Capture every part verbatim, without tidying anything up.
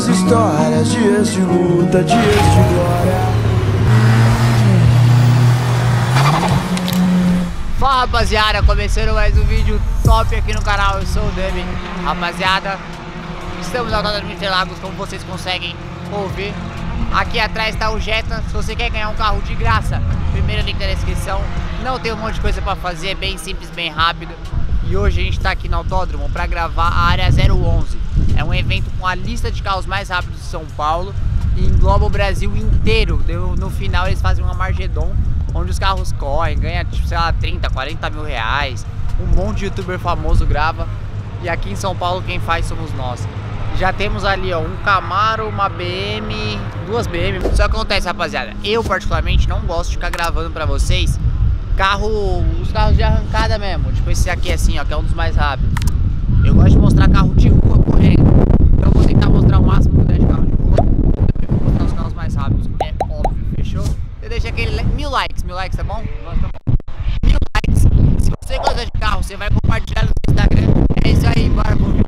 muitas histórias, dias de luta, dias de glória. Fala rapaziada, começando mais um vídeo top aqui no canal, eu sou o Demi. Rapaziada, estamos no Autódromo de Interlagos, como vocês conseguem ouvir. Aqui atrás está o Jetta, se você quer ganhar um carro de graça, primeiro link na descrição. Não tem um monte de coisa para fazer, é bem simples, bem rápido. E hoje a gente está aqui no autódromo para gravar a área zero onze. É um evento com a lista de carros mais rápidos de São Paulo e engloba o Brasil inteiro. No final eles fazem uma Margedon, onde os carros correm, ganha tipo, sei lá, trinta, quarenta mil reais. Um monte de youtuber famoso grava. E aqui em São Paulo quem faz somos nós. Já temos ali ó, um Camaro, uma B M, duas B M. Só que acontece rapaziada, eu particularmente não gosto de ficar gravando pra vocês carro, os carros de arrancada mesmo. Tipo esse aqui assim ó, que é um dos mais rápidos. Eu gosto de mostrar carro de rua correndo. Então eu vou tentar mostrar o máximo que eu der de carro de rua. Também vou mostrar os carros mais rápidos, é óbvio, fechou? Você deixa aquele mil likes, mil likes tá bom? Mil likes. Se você gosta de carro, você vai compartilhar no Instagram. É isso aí, bora pro vídeo.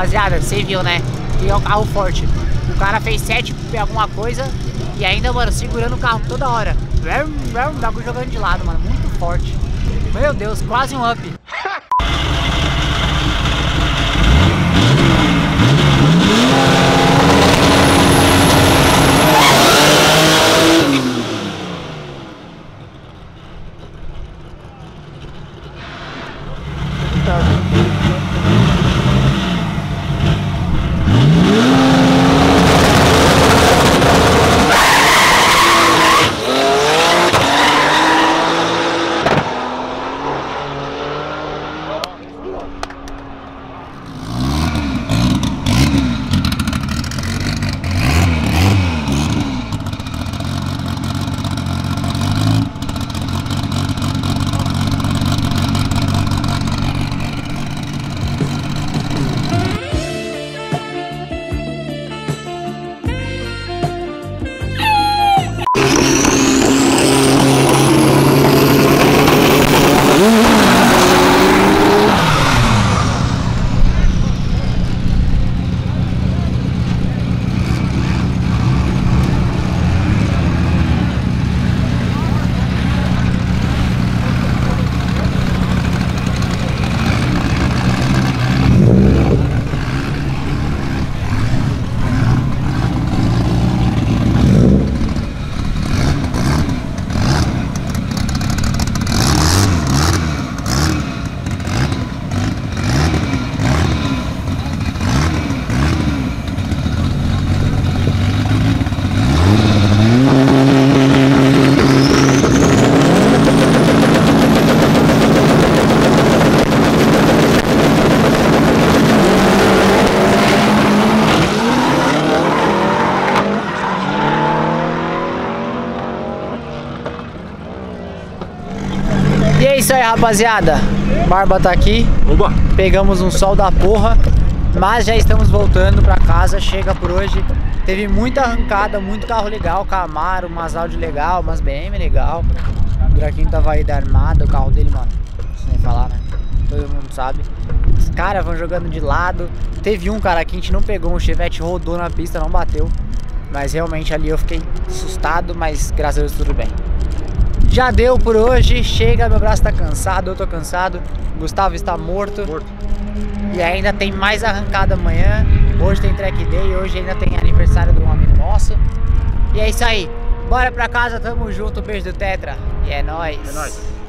rapaziada, você viu, né? E é um carro forte. O cara fez sete alguma coisa e ainda, mano, segurando o carro toda hora. O bagulho jogando de lado, mano. Muito forte. Meu Deus, quase um up. E é isso aí, rapaziada, Barba tá aqui. Oba. Pegamos um sol da porra, mas já estamos voltando pra casa, chega por hoje. Teve muita arrancada, muito carro legal, Camaro, umas Audi legal, umas B M legal. O Buraquinho tava aí da armada, o carro dele, mano, não preciso nem falar, né? Todo mundo sabe. Os caras vão jogando de lado. Teve um cara que a gente não pegou, um Chevette rodou na pista, não bateu. Mas realmente ali eu fiquei assustado, mas graças a Deus tudo bem. Já deu por hoje, chega, meu braço tá cansado, eu tô cansado, Gustavo está morto. morto. E ainda tem mais arrancada amanhã, hoje tem track day, hoje ainda tem aniversário do amigo nosso. E é isso aí, bora pra casa, tamo junto, beijo do Tetra, e é nóis. É nóis.